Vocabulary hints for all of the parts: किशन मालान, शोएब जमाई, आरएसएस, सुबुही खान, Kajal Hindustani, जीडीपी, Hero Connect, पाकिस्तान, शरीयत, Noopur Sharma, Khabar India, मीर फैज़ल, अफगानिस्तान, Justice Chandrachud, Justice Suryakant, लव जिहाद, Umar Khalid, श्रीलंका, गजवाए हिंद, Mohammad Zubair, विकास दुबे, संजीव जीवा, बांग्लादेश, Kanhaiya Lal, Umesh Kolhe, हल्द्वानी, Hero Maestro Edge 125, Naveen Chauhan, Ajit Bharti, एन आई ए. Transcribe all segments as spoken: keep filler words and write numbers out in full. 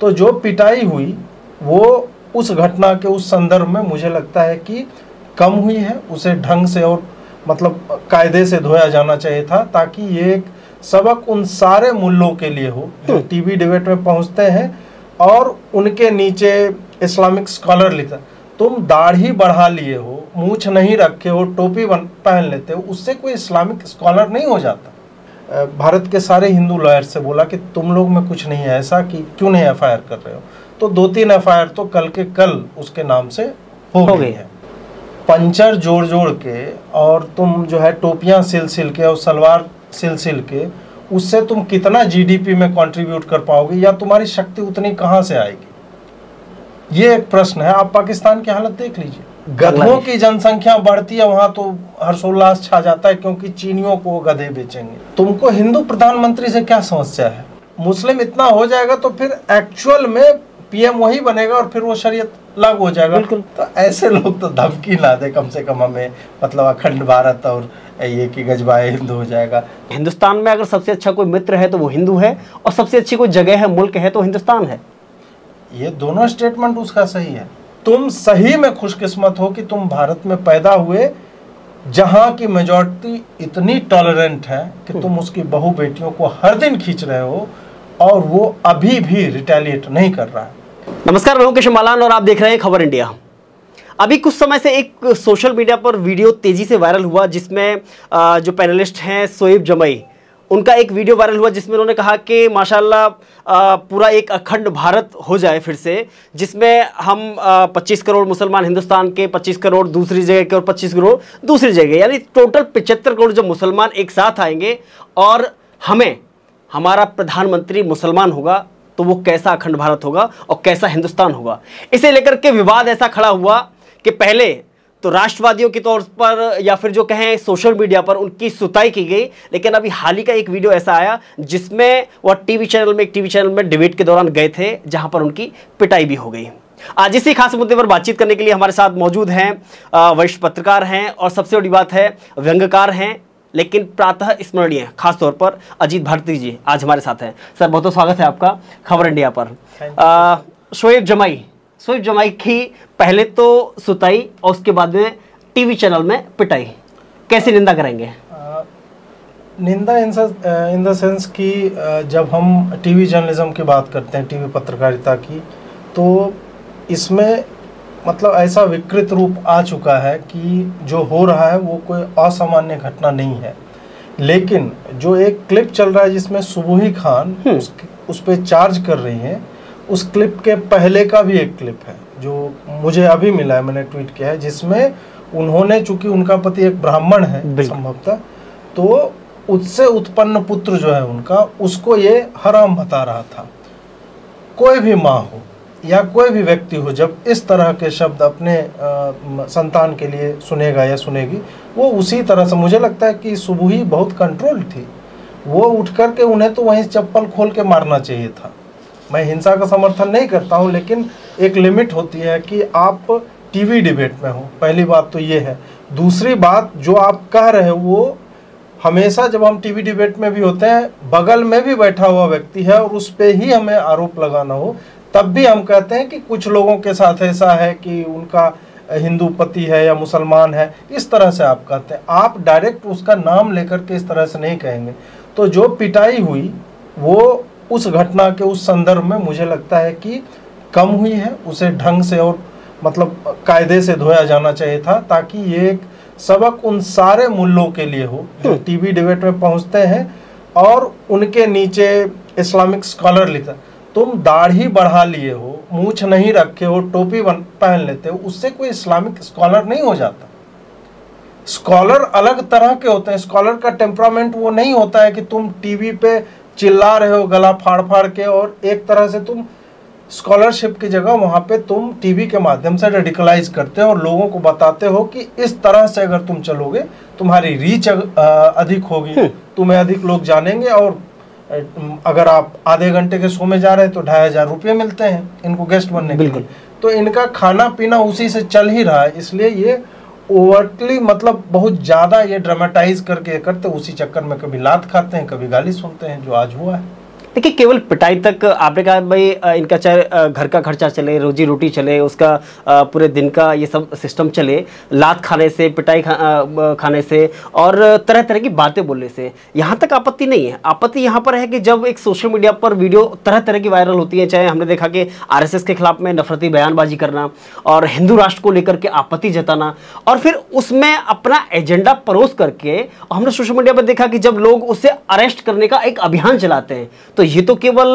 तो जो पिटाई हुई वो उस घटना के उस संदर्भ में मुझे लगता है कि कम हुई है, उसे ढंग से और मतलब कायदे से धोया जाना चाहिए था, ताकि ये एक सबक उन सारे मूल्यों के लिए हो जो टीवी डिबेट में पहुंचते हैं और उनके नीचे इस्लामिक स्कॉलर लिखता तुम दाढ़ी बढ़ा लिए हो, मूछ नहीं रखे हो, टोपी पहन लेते हो, उससे कोई इस्लामिक स्कॉलर नहीं हो जाता। भारत के सारे हिंदू लॉयर से बोला कि तुम लोग में कुछ नहीं है ऐसा, कि क्यों नहीं एफ आई आर कर रहे हो, तो दो तीन एफ आई आर तो कल के कल उसके नाम से हो गई है। पंचर जोड़ जोड़ के और तुम जो है टोपियां सिल सिल के और सलवार सिल सिल के, उससे तुम कितना जीडीपी में कंट्रीब्यूट कर पाओगे या तुम्हारी शक्ति उतनी कहां से आएगी, ये एक प्रश्न है। आप पाकिस्तान की हालत देख लीजिए, गधों की जनसंख्या बढ़ती है वहां तो हर्षोल्लास छा जाता है क्योंकि चीनियों को गधे बेचेंगे। तुमको हिंदू प्रधानमंत्री से क्या समस्या है, मुस्लिम इतना हो जाएगा तो फिर एक्चुअल में पीएम वही बनेगा और फिर वो शरीयत लागू हो जाएगा। तो ऐसे लोग तो धमकी ना दे कम से कम हमें, मतलब अखंड भारत और ये कि गजवाए हिंद हो जाएगा। हिंदुस्तान में अगर सबसे अच्छा कोई मित्र है तो वो हिंदू है, और सबसे अच्छी कोई जगह है, मुल्क है तो हिंदुस्तान है। ये दोनों स्टेटमेंट उसका सही है। तुम सही में खुशकिस्मत हो कि तुम भारत में पैदा हुए जहाँ की मेजॉरिटी इतनी टॉलरेंट है कि तुम उसकी बहु बेटियों को हर दिन खींच रहे हो और वो अभी भी रिटेलिएट नहीं कर रहा है। नमस्कार, मैं हूं किशन मालान और आप देख रहे हैं खबर इंडिया। अभी कुछ समय से एक सोशल मीडिया पर वीडियो तेजी से वायरल हुआ जिसमें जो पैनलिस्ट हैं शोएब जमाई, उनका एक वीडियो वायरल हुआ जिसमें उन्होंने कहा कि माशाल्लाह पूरा एक अखंड भारत हो जाए फिर से, जिसमें हम पच्चीस करोड़ मुसलमान हिंदुस्तान के, पच्चीस करोड़ दूसरी जगह के और पच्चीस करोड़ दूसरी जगह, यानी टोटल पचहत्तर करोड़ जब मुसलमान एक साथ आएंगे और हमें हमारा प्रधानमंत्री मुसलमान होगा तो वो कैसा अखंड भारत होगा और कैसा हिंदुस्तान होगा। इसे लेकर के विवाद ऐसा खड़ा हुआ कि पहले तो राष्ट्रवादियों के तौर पर या फिर जो कहें सोशल मीडिया पर उनकी सुताई की गई, लेकिन अभी हाल ही का एक वीडियो ऐसा आया जिसमें वह टीवी चैनल में एक टीवी चैनल में डिबेट के दौरान गए थे जहां पर उनकी पिटाई भी हो गई। आज इसी खास मुद्दे पर बातचीत करने के लिए हमारे साथ मौजूद हैं वरिष्ठ पत्रकार हैं और सबसे बड़ी बात है व्यंग्यकार हैं लेकिन प्रातः स्मरणीय खासतौर पर अजीत भारती जी आज हमारे साथ हैं। सर बहुत बहुत स्वागत है आपका खबर इंडिया पर। शोएब जमाई, शोएब जमाई की पहले तो सुताई और उसके बाद में टीवी चैनल में पिटाई, कैसे निंदा करेंगे? आ, निंदा इन द सेंस कि जब हम टीवी जर्नलिज्म की बात करते हैं, टीवी पत्रकारिता की, तो इसमें मतलब ऐसा विकृत रूप आ चुका है कि जो हो रहा है वो कोई असामान्य घटना नहीं है। लेकिन जो एक क्लिप चल रहा है जिसमें सुबुही खान उस, उस पे चार्ज कर रही हैं, उस क्लिप के पहले का भी एक क्लिप है जो मुझे अभी मिला है, मैंने ट्वीट किया है, जिसमें उन्होंने, चूंकि उनका पति एक ब्राह्मण है संभवतः, तो उससे उत्पन्न पुत्र जो है उनका, उसको ये हराम बता रहा था। कोई भी माँ हो या कोई भी व्यक्ति हो जब इस तरह के शब्द अपने आ, संतान के लिए सुनेगा या सुनेगी, वो उसी तरह से, मुझे लगता है कि सुबुही बहुत कंट्रोल थी, वो उठ कर के उन्हें तो वहीं चप्पल खोल के मारना चाहिए था। मैं हिंसा का समर्थन नहीं करता हूं, लेकिन एक लिमिट होती है कि आप टीवी डिबेट में हो, पहली बात तो ये है। दूसरी बात, जो आप कह रहे हो वो हमेशा जब हम टीवी डिबेट में भी होते हैं, बगल में भी बैठा हुआ व्यक्ति है और उस पर ही हमें आरोप लगाना हो तब भी हम कहते हैं कि कुछ लोगों के साथ ऐसा है कि उनका हिंदू पति है या मुसलमान है, इस तरह से आप कहते हैं। आप डायरेक्ट उसका नाम लेकर के इस तरह से नहीं कहेंगे। तो जो पिटाई हुई वो उस घटना के उस संदर्भ में मुझे लगता है कि कम हुई है, उसे ढंग से और मतलब कायदे से धोया जाना चाहिए था, ताकि ये एक सबक उन सारे मूल्यों के लिए हो जो टीवी डिबेट में पहुँचते हैं और उनके नीचे इस्लामिक स्कॉलर लिखता तुम दाढ़ी बढ़ा लिए हो, मूछ नहीं रखे हो, टोपी पहन लेते हो, उससे कोई इस्लामिक स्कॉलर नहीं हो जाता। स्कॉलर अलग तरह के होते हैं, स्कॉलर का टेम्परामेंट वो नहीं होता है कि तुम टीवी पे चिल्ला रहे हो गला फाड़ फाड़ के और एक तरह से तुम स्कॉलरशिप की जगह वहाँ पे तुम टीवी के माध्यम से रेडिकलाइज करते हो और लोगों को बताते हो कि इस तरह से अगर तुम चलोगे तुम्हारी रीच अधिक होगी, तुम्हें अधिक लोग जानेंगे, और अगर आप आधे घंटे के शो में जा रहे हैं तो ढाई हजार रुपये मिलते हैं इनको गेस्ट बनने के लिए। तो इनका खाना पीना उसी से चल ही रहा है, इसलिए ये ओवरटली मतलब बहुत ज़्यादा ये ड्रामेटाइज करके करते, उसी चक्कर में कभी लात खाते हैं, कभी गाली सुनते हैं, जो आज हुआ है। देखिए केवल पिटाई तक, आपने कहा भाई इनका चाहे घर का खर्चा चले, रोजी रोटी चले, उसका पूरे दिन का ये सब सिस्टम चले, लात खाने से, पिटाई खा, खाने से और तरह तरह की बातें बोलने से, यहाँ तक आपत्ति नहीं है। आपत्ति यहाँ पर है कि जब एक सोशल मीडिया पर वीडियो तरह तरह की वायरल होती है, चाहे हमने देखा कि आरएसएस के खिलाफ में नफरती बयानबाजी करना और हिंदू राष्ट्र को लेकर के आपत्ति जताना, और फिर उसमें अपना एजेंडा परोस करके हमने सोशल मीडिया पर देखा कि जब लोग उसे अरेस्ट करने का एक अभियान चलाते हैं, तो ये तो केवल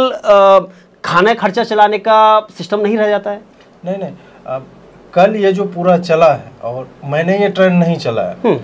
खाना खर्चा चलाने का सिस्टम नहीं रह जाता है। नहीं नहीं, अब कल ये जो पूरा चला है, और मैंने ये ट्रेंड नहीं चलाया,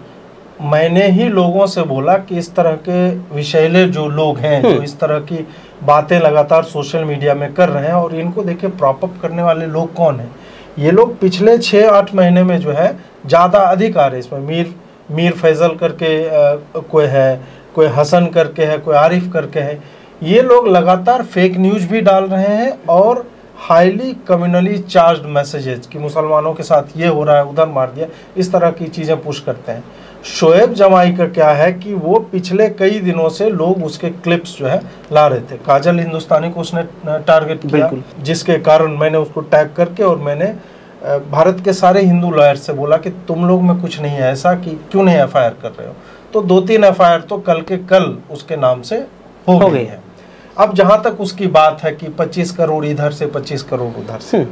मैंने ही लोगों से बोला कि इस तरह के विषैले जो लोग हैं जो इस तरह की बातें लगातार सोशल मीडिया में कर रहे हैं, और इनको देखे प्रॉप अप करने वाले लोग कौन हैं, ये लोग पिछले छः आठ महीने में जो है ज़्यादा अधिक आ रहे हैं। इसमें मीर मीर फैज़ल करके आ, कोई है, कोई हसन करके है, कोई आरिफ करके है, ये लोग लगातार फेक न्यूज़ भी डाल रहे हैं और हाईली कम्युनली चार्ज्ड मैसेजेज कि मुसलमानों के साथ ये हो रहा है, उधर मार दिया, इस तरह की चीज़ें पुश करते हैं। शोएब जमाई का क्या है कि वो पिछले कई दिनों से लोग उसके क्लिप्स जो है ला रहे थे, काजल हिंदुस्तानी को उसने टारगेट किया, जिसके कारण मैंने उसको टैग करके और मैंने भारत के सारे हिंदू लॉयर से बोला कि तुम लोग में कुछ नहीं है ऐसा, कि क्यों नहीं एफ आई आर कर रहे हो, तो दो तीन एफ आई आर तो कल के कल उसके नाम से हो गई है। अब जहाँ तक उसकी बात है कि पच्चीस करोड़ इधर से पच्चीस करोड़ उधर से,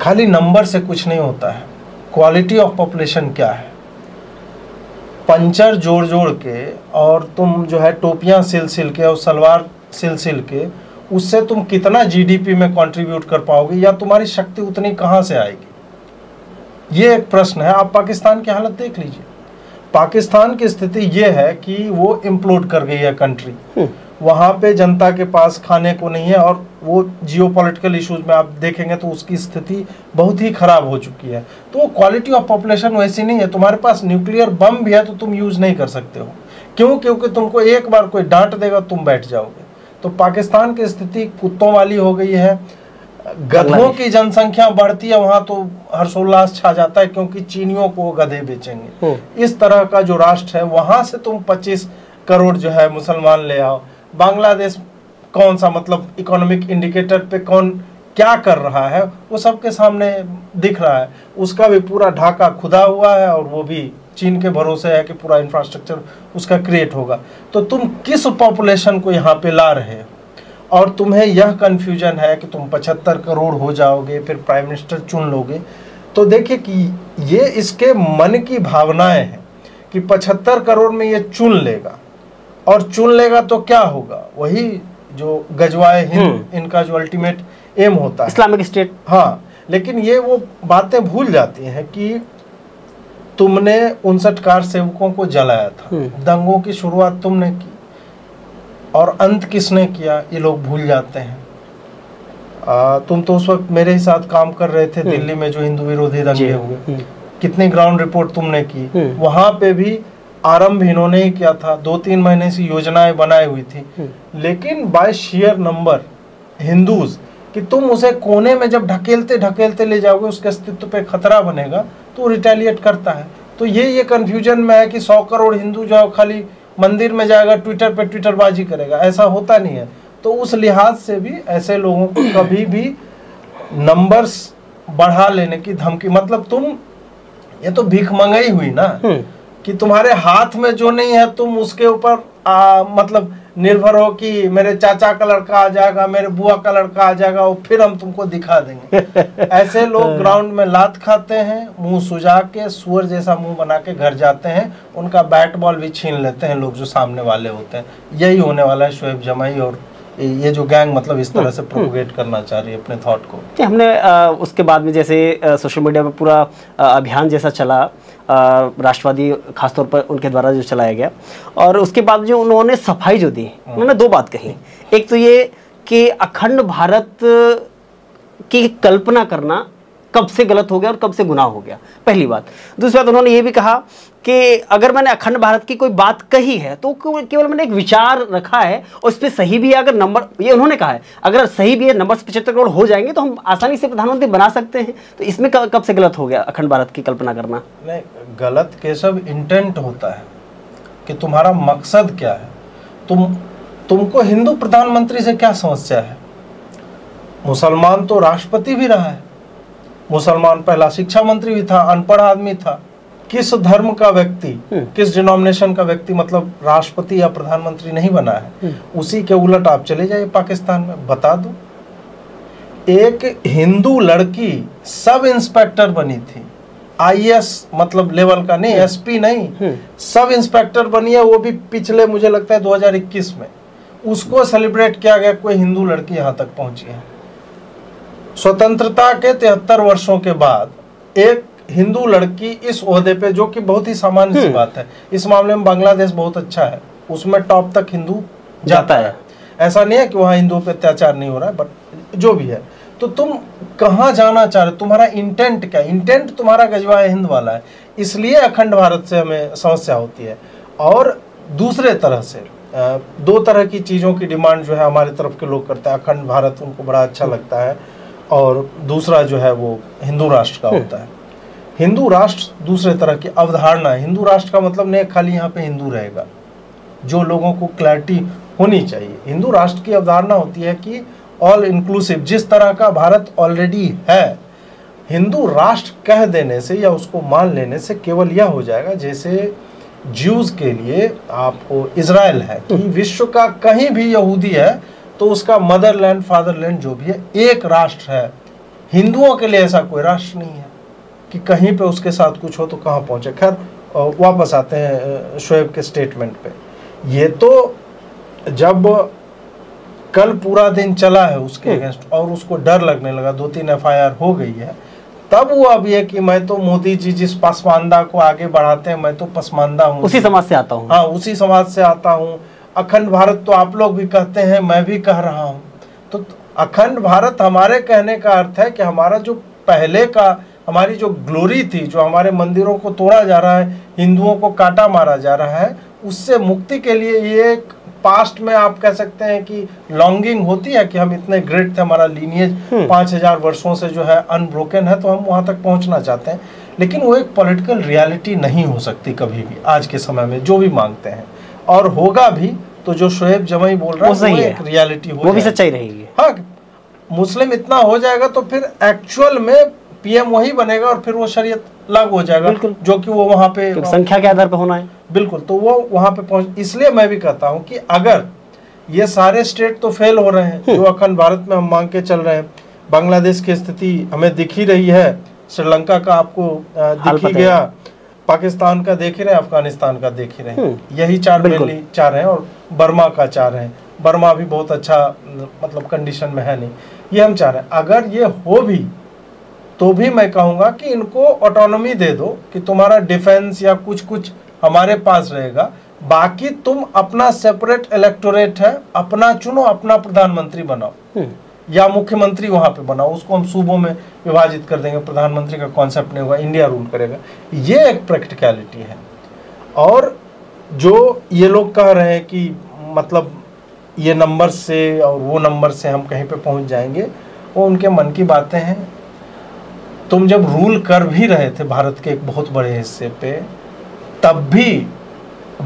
खाली नंबर से कुछ नहीं होता है, क्वालिटी ऑफ पॉपुलेशन क्या है, पंचर जोड़ जोड़ के और तुम जो है टोपियां सिल सिल के और सलवार सिल सिल के, उससे तुम कितना जीडीपी में कंट्रीब्यूट कर पाओगे, या तुम्हारी शक्ति उतनी कहाँ से आएगी, ये एक प्रश्न है। आप पाकिस्तान की हालत देख लीजिए, पाकिस्तान की स्थिति ये है कि वो इम्प्लोड कर गई है कंट्री, वहाँ पे जनता के पास खाने को नहीं है, और वो जियोपॉलिटिकल इश्यूज में आप देखेंगे तो उसकी स्थिति बहुत ही खराब हो चुकी है। तो क्वालिटी ऑफ पॉपुलेशन वैसी नहीं है, तुम्हारे पास न्यूक्लियर बम भी है तो तुम यूज़ नहीं कर सकते हो, क्यों? क्योंकि तुमको एक बार कोई डांट देगा तुम बैठ जाओगे। तो पाकिस्तान की स्थिति कुत्तों वाली हो गई है, गधों की जनसंख्या बढ़ती है, वहाँ तो हर्षोल्लास छा जाता है क्योंकि चीनियों को गधे बेचेंगे। इस तरह का जो राष्ट्र है, वहाँ से तुम पच्चीस करोड़ जो है मुसलमान ले आओ। बांग्लादेश कौन सा, मतलब इकोनॉमिक इंडिकेटर पे कौन क्या कर रहा है वो सबके सामने दिख रहा है, उसका भी पूरा ढाका खुदा हुआ है, और वो भी चीन के भरोसे है कि पूरा इंफ्रास्ट्रक्चर उसका क्रिएट होगा। तो तुम किस पॉपुलेशन को यहाँ पे ला रहे हो, और तुम्हें यह कन्फ्यूजन है कि तुम पचहत्तर करोड़ हो जाओगे फिर प्राइम मिनिस्टर चुन लोगे। तो देखिए कि ये इसके मन की भावनाएँ हैं कि पचहत्तर करोड़ में ये चुन लेगा, और चुन लेगा तो क्या होगा, वही जो गजवाए हिंद इनका जो अल्टीमेट एम होता है, इस्लामिक स्टेट। हाँ, लेकिन ये वो बातें भूल जाती हैं कि तुमने उनसठ कार सेवकों को जलाया था, दंगों की शुरुआत तुमने की और अंत किसने किया, ये लोग भूल जाते हैं। आ, तुम तो उस वक्त मेरे ही साथ काम कर रहे थे दिल्ली में जो हिंदू विरोधी दंगे हुए, कितनी ग्राउंड रिपोर्ट तुमने की, वहाँ पे भी आरंभ इन्होंने ही किया था, दो तीन महीने से योजनाएं बनाई हुई थी, लेकिन बाय शेयर नंबर हिंदूज कि तुम उसे कोने में जब ढकेलते ढकेलते ले जाओगे, उसके अस्तित्व पे खतरा बनेगा तो रिटेलिएट करता है। तो ये ये कन्फ्यूजन में है कि सौ करोड़ हिंदू जो खाली मंदिर में जाएगा, ट्विटर पे ट्विटरबाजी करेगा, ऐसा होता नहीं है। तो उस लिहाज से भी ऐसे लोगों को कभी भी नंबर्स बढ़ा लेने की धमकी, मतलब तुम ये तो भीख मंगाई हुई ना कि तुम्हारे हाथ में जो नहीं है तुम उसके ऊपर मतलब निर्भर हो कि मेरे चाचा का लड़का आ जाएगा, मेरे बुआ का लड़का आ जाएगा और फिर हम तुमको दिखा देंगे। ऐसे लोग ग्राउंड में लात खाते हैं, मुंह सुजा के सुअर जैसा मुंह बना के घर जाते हैं, उनका बैट बॉल भी छीन लेते हैं लोग जो सामने वाले होते हैं। यही होने वाला है शोएब जमाई और ये जो गैंग, मतलब इस तरह से प्रोपोगेट करना चाह रही है अपने थॉट को। हमने आ, उसके बाद में जैसे सोशल मीडिया पर पूरा अभियान जैसा चला, राष्ट्रवादी खासतौर पर उनके द्वारा जो चलाया गया, और उसके बाद जो उन्होंने सफाई जो दी, उन्होंने दो बात कही। एक तो ये कि अखंड भारत की कल्पना करना कब से गलत हो गया और कब से गुनाह हो गया, पहली बात। दूसरी बात उन्होंने ये भी कहा कि अगर मैंने अखंड भारत की कोई बात कही है तो केवल मैंने एक विचार रखा है और इस पर सही भी है, अगर नंबर, ये उन्होंने कहा है, अगर सही भी है नंबर से पचहत्तर करोड़ हो जाएंगे तो हम आसानी से प्रधानमंत्री बना सकते हैं। तो इसमें कब से गलत हो गया अखंड भारत की कल्पना करना? नहीं, गलत के सब इंटेंट होता है कि तुम्हारा मकसद क्या है। तुम तुमको हिंदू प्रधानमंत्री से क्या समस्या है? मुसलमान तो राष्ट्रपति भी रहा है, मुसलमान पहला शिक्षा मंत्री भी था, अनपढ़ आदमी था। किस धर्म का व्यक्ति, किस डिनोमिनेशन का व्यक्ति मतलब राष्ट्रपति या प्रधानमंत्री नहीं बना है। उसी के उलट आप चले जाइए पाकिस्तान में, बता दो एक हिंदू लड़की सब इंस्पेक्टर बनी थी, आई ए एस मतलब लेवल का नहीं, एस पी नहीं, सब इंस्पेक्टर बनी है, वो भी पिछले मुझे लगता है दो हज़ार इक्कीस में। उसको सेलिब्रेट किया गया, कोई हिंदू लड़की यहाँ तक पहुंची है। स्वतंत्रता के तिहत्तर वर्षों के बाद एक हिंदू लड़की इस ओहदे पे, जो कि बहुत ही सामान्य सी बात है। इस मामले में बांग्लादेश बहुत अच्छा है, उसमें टॉप तक हिंदू जाता है। ऐसा नहीं है कि वहाँ हिंदुओं पे अत्याचार नहीं हो रहा है, बट जो भी है, तो तुम कहाँ जाना चाह रहे हो, तुम्हारा इंटेंट क्या? इंटेंट तुम्हारा गजवा हिंद वाला है, इसलिए अखंड भारत से हमें समस्या होती है। और दूसरे तरह से दो तरह की चीज़ों की डिमांड जो है हमारे तरफ के लोग करते हैं। अखंड भारत उनको बड़ा अच्छा लगता है, और दूसरा जो है वो हिंदू राष्ट्र का होता है। हिंदू राष्ट्र दूसरे तरह की अवधारणा है। हिंदू राष्ट्र का मतलब नहीं खाली यहाँ पे हिंदू रहेगा, जो लोगों को क्लैरिटी होनी चाहिए। हिंदू राष्ट्र की अवधारणा होती है कि ऑल इंक्लूसिव, जिस तरह का भारत ऑलरेडी है। हिंदू राष्ट्र कह देने से या उसको मान लेने से केवल यह हो जाएगा, जैसे ज्यूज के लिए आपको इजराइल है, कि विश्व का कहीं भी यहूदी है तो उसका मदरलैंड, फादरलैंड जो भी है एक राष्ट्र है। हिंदुओं के लिए ऐसा कोई राष्ट्र नहीं है कि कहीं पे उसके साथ कुछ हो तो कहाँ पहुँचे। खैर वापस आते हैं शोएब के स्टेटमेंट पे। ये तो जब कल पूरा दिन चला है उसके अगेंस्ट और उसको डर लगने लगा, दो तीन एफ आई आर हो गई है, तब वो अब ये कि मैं तो मोदी जी जिस पसमानदा को आगे बढ़ाते हैं, मैं तो पसमानदा हूँ, उसी समाज से आता हूँ। हाँ, उसी समाज से आता हूँ। अखंड भारत तो आप लोग भी कहते हैं, मैं भी कह रहा हूँ। तो अखंड भारत हमारे कहने का अर्थ है कि हमारा जो पहले का, हमारी जो ग्लोरी थी, जो हमारे मंदिरों को तोड़ा जा रहा है, हिंदुओं को काटा मारा जा रहा है, उससे मुक्ति के लिए ये एक पास्ट में आप कह सकते हैं कि लॉन्गिंग होती है कि हम इतने ग्रेट थे, हमारा लीनियज पाँच हज़ार वर्षों से जो है अनब्रोकन है, तो हम वहाँ तक पहुँचना चाहते हैं। लेकिन वो एक पॉलिटिकल रियलिटी नहीं हो सकती कभी भी आज के समय में, जो भी मांगते हैं। और होगा भी तो जो शोएब जमाई बोल रहा है वो एक रियलिटी हो, वो भी सच्चाई रहेगी। हाँ, मुस्लिम इतना हो जाएगा तो फिर एक्चुअल में पी एम वही बनेगा, और फिर वो शरीयत लागू हो जाएगा, जो कि वो वहाँ पे संख्या के आधार पर होना है। बिल्कुल, तो वो वहाँ पे पहुँच। इसलिए मैं भी कहता हूँ कि अगर ये सारे स्टेट तो फेल हो रहे हैं जो अखंड भारत में हम मांग के चल रहे हैं, बांग्लादेश की स्थिति हमें दिख ही रही है, श्रीलंका का आपको दिख ही गया, पाकिस्तान का देख ही रहे हैं, अफगानिस्तान का देख ही रहे हैं, यही चार मेनली चाह रहे हैं, और बर्मा का चाह रहे हैं। बर्मा भी बहुत अच्छा मतलब कंडीशन में है नहीं, ये हम चाह रहे हैं। अगर ये हो भी तो भी मैं कहूँगा कि इनको ऑटोनॉमी दे दो कि तुम्हारा डिफेंस या कुछ कुछ हमारे पास रहेगा, बाकी तुम अपना सेपरेट इलेक्टोरेट है, अपना चुनो, अपना प्रधानमंत्री बनाओ या मुख्यमंत्री वहाँ पे बनाओ, उसको हम सूबों में विभाजित कर देंगे, प्रधानमंत्री का कॉन्सेप्ट नहीं होगा, इंडिया रूल करेगा। ये एक प्रैक्टिकलिटी है। और जो ये लोग कह रहे हैं कि मतलब ये नंबर से और वो नंबर से हम कहीं पर पहुँच जाएंगे, वो उनके मन की बातें हैं। तुम जब रूल कर भी रहे थे भारत के एक बहुत बड़े हिस्से पे, तब भी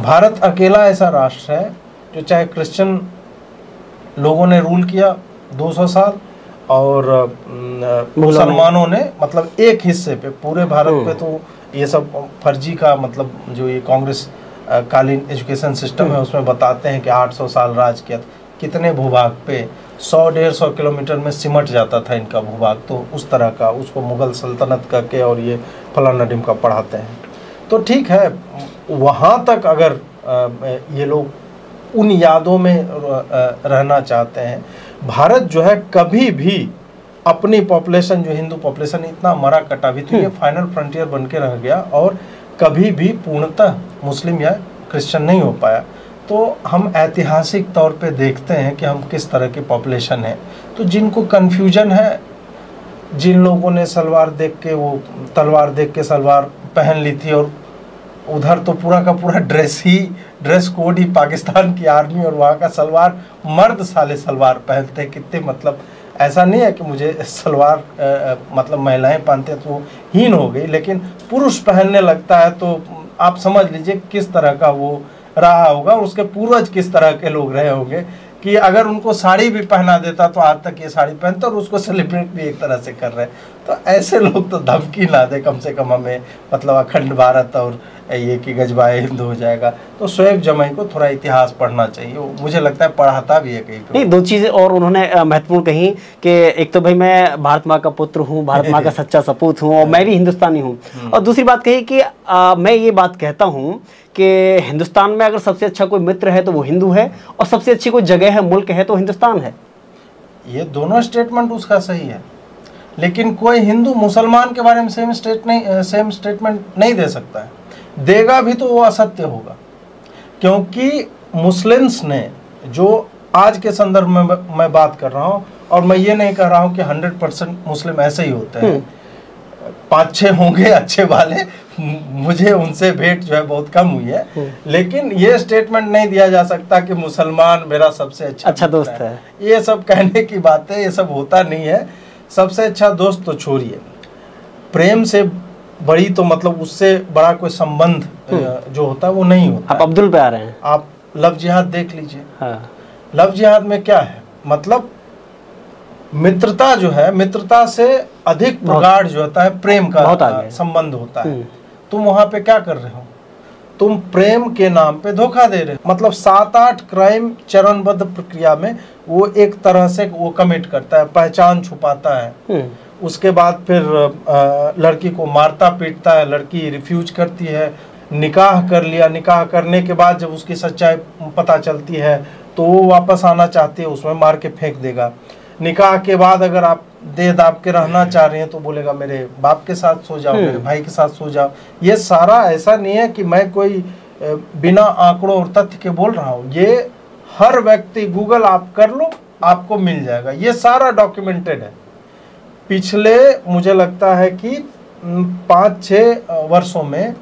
भारत अकेला ऐसा राष्ट्र है जो चाहे क्रिश्चियन लोगों ने रूल किया दो सौ साल और मुसलमानों ने, मतलब एक हिस्से पे, पूरे भारत पे तो ये सब फर्जी का मतलब जो ये कांग्रेस कालीन एजुकेशन सिस्टम है उसमें बताते हैं कि आठ सौ साल राज किया। कितने भूभाग पे सौ डेढ़ सौ किलोमीटर में सिमट जाता था इनका भूभाग, तो उस तरह का उसको मुगल सल्तनत करके और ये फलाना डिमका पढ़ाते हैं। तो ठीक है, वहाँ तक अगर ये लोग उन यादों में रहना चाहते हैं। भारत जो है कभी भी अपनी पॉपुलेशन जो हिंदू पॉपुलेशन इतना मरा कटा भी, तो ये फाइनल फ्रंटियर बन के रह गया और कभी भी पूर्णतः मुस्लिम या क्रिश्चन नहीं हो पाया। तो हम ऐतिहासिक तौर पे देखते हैं कि हम किस तरह की पॉपुलेशन है। तो जिनको कन्फ्यूजन है, जिन लोगों ने सलवार देख के वो तलवार देख के सलवार पहन ली थी, और उधर तो पूरा का पूरा ड्रेस ही ड्रेस कोड ही पाकिस्तान की आर्मी और वहाँ का सलवार, मर्द साले सलवार पहनते हैं कितने, मतलब ऐसा नहीं है कि मुझे सलवार आ, मतलब महिलाएं पहनते तो हीन हो गई, लेकिन पुरुष पहनने लगता है तो आप समझ लीजिए किस तरह का वो रहा होगा और उसके पूर्वज किस तरह के लोग रहे होंगे कि अगर उनको साड़ी भी पहना देता तो आज तक ये साड़ी पहनते और उसको सेलिब्रेट भी एक तरह से कर रहे हैं। तो ऐसे लोग तो धमकी ना दे कम से कम हमें, मतलब अखंड भारत और ये कि गजवाए हिंद हो जाएगा। तो शोएब जमाई को थोड़ा इतिहास पढ़ना चाहिए, मुझे लगता है पढ़ाता भी है कहीं नहीं। दो चीज़ें और उन्होंने महत्वपूर्ण कही कि एक तो भाई मैं भारत माँ का पुत्र हूँ, भारत माँ का सच्चा सपूत हूँ और मैं भी हिंदुस्तानी हूँ, और दूसरी बात कही कि आ, मैं ये बात कहता हूँ कि हिंदुस्तान में अगर सबसे अच्छा कोई मित्र है तो वो हिंदू है, और सबसे अच्छी कोई जगह है, मुल्क है तो हिंदुस्तान है। ये दोनों स्टेटमेंट उसका सही है, लेकिन कोई हिंदू मुसलमान के बारे में सेम स्टेट नहीं सेम स्टेटमेंट नहीं दे सकता है, देगा भी तो वो असत्य होगा। क्योंकि मुस्लिम्स ने, जो आज के संदर्भ में मैं बात कर रहा हूँ, और मैं ये नहीं कह रहा हूँ कि हंड्रेड परसेंट मुस्लिम ऐसे ही होते हैं, पाँच छः होंगे अच्छे वाले, मुझे उनसे भेंट जो है बहुत कम हुई है, लेकिन ये स्टेटमेंट नहीं दिया जा सकता कि मुसलमान मेरा सबसे अच्छा अच्छा दोस्त है।, है ये सब कहने की बातें, ये सब होता नहीं है। सबसे अच्छा दोस्त तो छोड़िए, प्रेम से बड़ी तो मतलब उससे बड़ा कोई संबंध जो होता है वो नहीं होता। आप अब्दुल पे आ रहे हैं, आप लव जिहाद देख लीजिए। हाँ। लव जिहाद में क्या है, मतलब मित्रता जो है, मित्रता से अधिक प्रगाढ़ जो होता है प्रेम का संबंध होता है। तुम वहां पे क्या कर रहे हो, तुम प्रेम के नाम पे धोखा दे रहे हो। मतलब सात आठ क्राइम चरणबद्ध प्रक्रिया में वो एक तरह से वो कमिट करता है, पहचान छुपाता है, उसके बाद फिर लड़की को मारता पीटता है, लड़की रिफ्यूज करती है, निकाह कर लिया, निकाह करने के बाद जब उसकी सच्चाई पता चलती है तो वो वापस आना चाहती है, उसमें मार के फेंक देगा। निकाह के बाद अगर आप दे दाब के रहना चाह रहे हैं तो बोलेगा मेरे बाप के साथ सो जाओ, मेरे भाई के साथ सो जाओ। ये सारा ऐसा नहीं है कि मैं कोई बिना आंकड़ों और तथ्य के बोल रहा हूँ, ये हर व्यक्ति, गूगल आप कर लो आपको मिल जाएगा, ये सारा डॉक्यूमेंटेड है। पिछले मुझे लगता है कि पाँच छः वर्षों में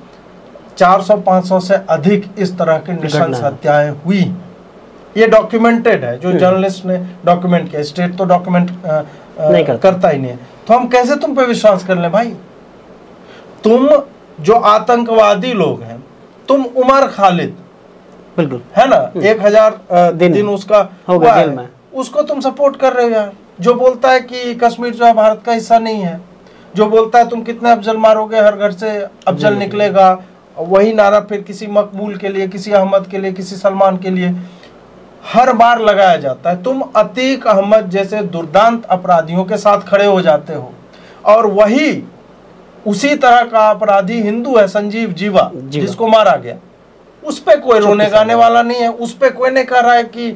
चार सौ पाँच सौ से अधिक इस तरह की नृशंस हत्याएं हुई, ये डॉक्यूमेंटेड है, जो जर्नलिस्ट ने डॉक्यूमेंट किया, स्टेट तो डॉक्यूमेंट करता ही नहीं है। तो हम कैसे तुम पे विश्वास कर लें भाई, तुम जो आतंकवादी लोग हैं, तुम उमर खालिद बिल्कुल है ना, एक हजार दिन, दिन उसका होगा जेल में, उसको तुम सपोर्ट कर रहे हो यार, जो बोलता है कि कश्मीर जो है भारत का हिस्सा नहीं है, जो बोलता है तुम कितने अफजल मारोगे हर घर से अफजल निकलेगा, वही नारा फिर किसी मकबूल के लिए, किसी अहमद के लिए, किसी सलमान के लिए हर बार लगाया जाता है। तुम अतीक अहमद जैसे दुर्दांत अपराधियों के साथ खड़े हो जाते हो, और वही उसी तरह का अपराधी हिंदू है संजीव जीवा, जीवा। जिसको मारा गया, उस पर कोई रोने गाने वाला नहीं है, उस पर कोई नहीं कह रहा है कि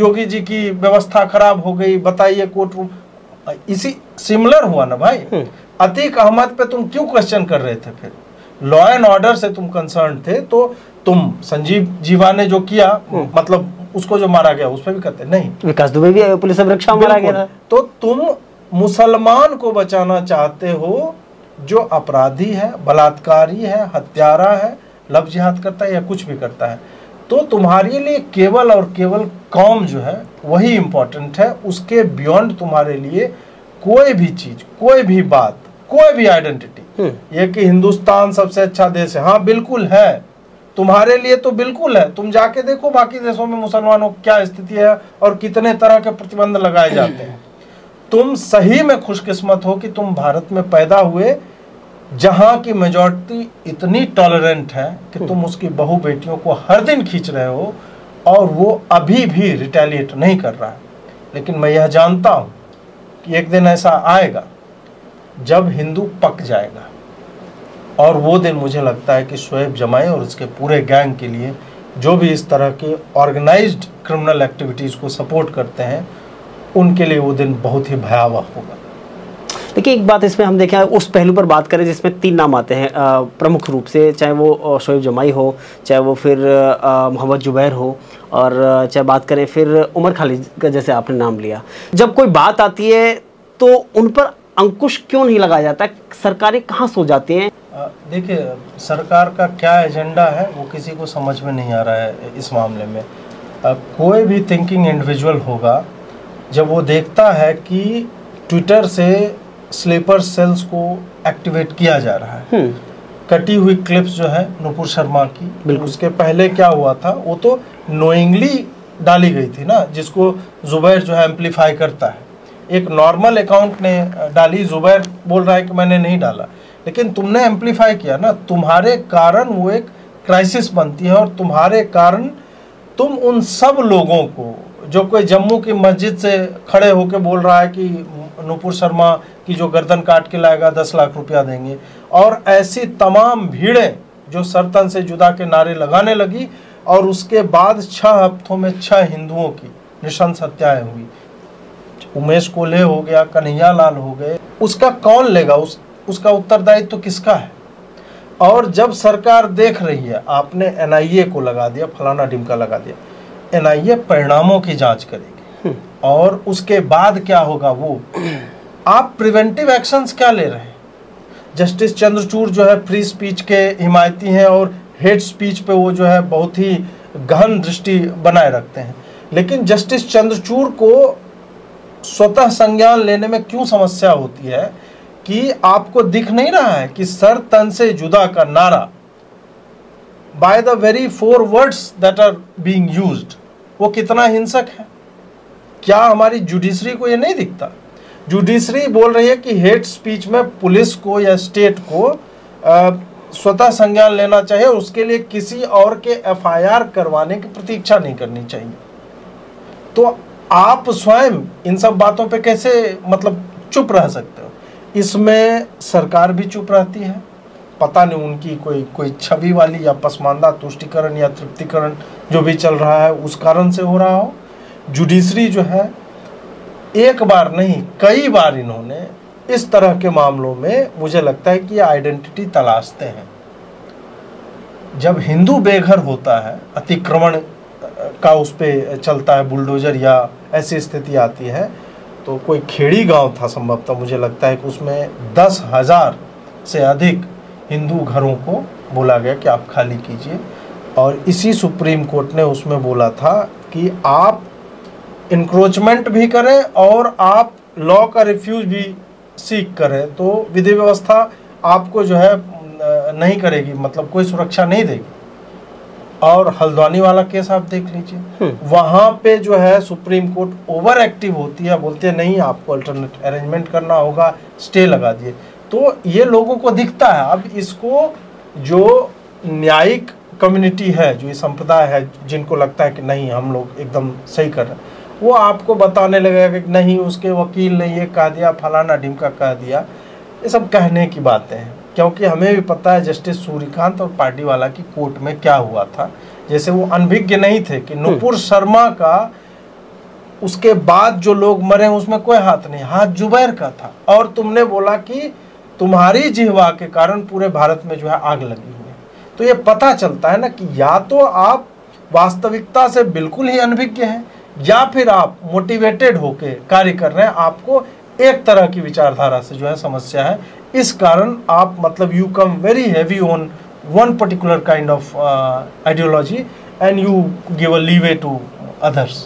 योगी जी की व्यवस्था खराब हो गई, बताइए कोर्ट रूम। इसी सिमिलर हुआ ना भाई, अतीक अहमद पे तुम क्यों क्वेश्चन कर रहे थे, फिर लॉ एंड ऑर्डर से तुम कंसर्न थे, तो तुम संजीव जीवा ने जो किया, मतलब उसको जो मारा गया उस पर भी कहते नहीं, विकास दुबे भी पुलिस अभिरक्षा मारा गया था। तो तुम मुसलमान को बचाना चाहते हो जो अपराधी है, बलात्कारी है, हत्यारा है, लव जिहाद करता है या कुछ भी करता है, तो तुम्हारे लिए केवल और केवल कौम जो है वही इम्पोर्टेंट है, उसके बियॉन्ड तुम्हारे लिए कोई भी चीज, कोई भी बात, कोई भी आइडेंटिटी, ये कि हिंदुस्तान सबसे अच्छा देश है, हाँ बिल्कुल है, तुम्हारे लिए तो बिल्कुल है। तुम जाके देखो बाकी देशों में मुसलमानों की क्या स्थिति है और कितने तरह के प्रतिबंध लगाए जाते हैं। तुम सही में खुशकिस्मत हो कि तुम भारत में पैदा हुए, जहाँ की मेजॉरिटी इतनी टॉलरेंट है कि तुम उसकी बहु बेटियों को हर दिन खींच रहे हो और वो अभी भी रिटेलिएट नहीं कर रहा है। लेकिन मैं यह जानता हूँ कि एक दिन ऐसा आएगा जब हिंदू पक जाएगा, और वो दिन मुझे लगता है कि शोएब जमाई और उसके पूरे गैंग के लिए जो भी इस तरह के ऑर्गेनाइज्ड क्रिमिनल एक्टिविटीज़ को सपोर्ट करते हैं उनके लिए वो दिन बहुत ही भयावह होगा। देखिए एक बात इसमें हम देखें, उस पहलू पर बात करें जिसमें तीन नाम आते हैं प्रमुख रूप से, चाहे वो शोएब जमाई हो, चाहे वो फिर मोहम्मद जुबैर हो, और चाहे बात करें फिर उमर खालिद का जैसे आपने नाम लिया। जब कोई बात आती है तो उन पर अंकुश क्यों नहीं लगाया जाता, सरकारें कहाँ सो जाती हैं? देखिए सरकार का क्या एजेंडा है वो किसी को समझ में नहीं आ रहा है इस मामले में। कोई भी थिंकिंग इंडिविजुअल होगा जब वो देखता है कि ट्विटर से स्लीपर सेल्स को एक्टिवेट किया जा रहा है, कटी हुई क्लिप्स जो है नूपुर शर्मा की, बिल्कुल उसके पहले क्या हुआ था वो तो नोइंगली डाली गई थी ना, जिसको जुबैर जो है एम्पलीफाई करता है। एक नॉर्मल अकाउंट ने डाली, जुबैर बोल रहा है कि मैंने नहीं डाला, लेकिन तुमने एम्पलीफाई किया ना, तुम्हारे कारण वो एक क्राइसिस बनती है और तुम्हारे कारण तुम उन सब लोगों को, जो कोई जम्मू की मस्जिद से खड़े होकर बोल रहा है कि नूपुर शर्मा की जो गर्दन काट के लाएगा दस लाख रुपया देंगे, और ऐसी तमाम भीड़ें जो सरतन से जुदा के नारे लगाने लगी, और उसके बाद छः हफ्तों में छः हिंदुओं की नृशंस हत्याएं हुई। उमेश कोल्हे हो गया, कन्हैया लाल हो गए, उसका कौन लेगा, उस उसका उत्तरदायित्व तो किसका है? और जब सरकार देख रही है, आपने एन आई ए को लगा दिया, फलाना ढिमका लगा दिया, एन आई ए परिणामों की जांच करेगी और उसके बाद क्या होगा वो, आप प्रिवेंटिव एक्शंस क्या ले रहे हैं? जस्टिस चंद्रचूड़ जो है फ्री स्पीच के हिमायती हैं और हेट स्पीच पे वो जो है बहुत ही गहन दृष्टि बनाए रखते हैं, लेकिन जस्टिस चंद्रचूड़ को स्वतः संज्ञान लेने में क्यों समस्या होती है कि आपको दिख नहीं रहा है कि सर तन से जुदा का नारा, by the very four words that are being used, वो कितना हिंसक है? क्या हमारी जुडिशरी को ये नहीं दिखता? जुडिशरी बोल रही है कि हेट स्पीच में पुलिस को या स्टेट को स्वतः संज्ञान लेना चाहिए, उसके लिए किसी और के एफ आई आर करवाने की प्रतीक्षा नहीं करनी चाहिए। तो आप स्वयं इन सब बातों पे कैसे मतलब चुप रह सकते हो? इसमें सरकार भी चुप रहती है, पता नहीं उनकी कोई कोई छवि वाली या पसमानदा तुष्टिकरण या तृप्तिकरण जो भी चल रहा है उस कारण से हो रहा हो। जुडिशरी जो है एक बार नहीं कई बार इन्होंने इस तरह के मामलों में, मुझे लगता है कि आइडेंटिटी तलाशते हैं। जब हिंदू बेघर होता है, अतिक्रमण का उस पर चलता है बुलडोजर या ऐसी स्थिति आती है, तो कोई खेड़ी गांव था संभवतः, मुझे लगता है कि उसमें दस हज़ार से अधिक हिंदू घरों को बोला गया कि आप खाली कीजिए, और इसी सुप्रीम कोर्ट ने उसमें बोला था कि आप इंक्रोचमेंट भी करें और आप लॉ का रिफ्यूज भी सीख करें तो विधि व्यवस्था आपको जो है नहीं करेगी, मतलब कोई सुरक्षा नहीं देगी। और हल्द्वानी वाला केस आप देख लीजिए, वहाँ पे जो है सुप्रीम कोर्ट ओवर एक्टिव होती है, बोलते हैं नहीं आपको अल्टरनेट अरेंजमेंट करना होगा, स्टे लगा दिए। तो ये लोगों को दिखता है। अब इसको जो न्यायिक कम्युनिटी है, जो ये संप्रदाय है, जिनको लगता है कि नहीं हम लोग एकदम सही कर रहे हैं, वो आपको बताने लगेगा कि नहीं उसके वकील ने ये कह दिया, फलाना ढिमका कह दिया। ये सब कहने की बातें हैं, क्योंकि हमें भी पता है जस्टिस सूर्यकांत और पार्टी वाला की कोर्ट में क्या हुआ था। जैसे वो अनभिज्ञ नहीं थे कि नूपुर शर्मा का उसके बाद जो लोग मरे उसमें कोई हाथ नहीं, हाथ जुबैर का था, और तुमने बोला कि तुम्हारी जिह्वा के कारण पूरे भारत में जो है आग लगी हुई है। तो ये पता चलता है ना कि या तो आप वास्तविकता से बिल्कुल ही अनभिज्ञ हैं, या फिर आप मोटिवेटेड होके कार्य कर रहे हैं, आपको एक तरह की विचारधारा से जो है समस्या है, इस कारण आप मतलब you come very heavy on one particular kind of ideology and you give a leeway to others.